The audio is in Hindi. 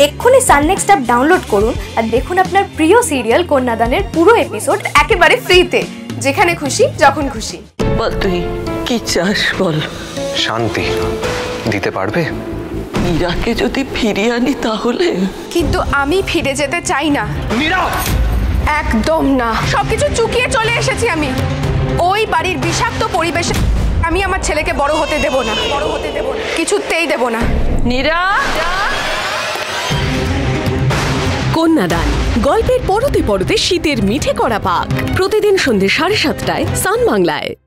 एक्षुनि साननेक्स्ट अप डाउनलोड करुन और देखुन आपनार प्रिय सिरियल कन्यादानेर पुरो एपिसोड एकेबारे फ्रीते जेखाने खुशी जखन खुशी। बोल तुई कि चास बोल। शांति दिते पारबे? मीराके जोदि फिरिये आनी ताहले। किन्तु आमी फिरे जेते चाइ ना। मीरा एकदम ना। सबकिछु चुकिये चले एसेछि आमी। ओई बाड़ीर बिषाक्त परिबेशे आमी आमार छेलेके बड़ो होते देब ना। बड़ो होते देब ना। किछुतेई देब ना। नीरा कन्यादान गल्पेर पड़ते पड़ते शीतेर मिठे कड़ा पाक प्रतिदिन सन्ধ্যে 7:30 টায় सन বাংলায়।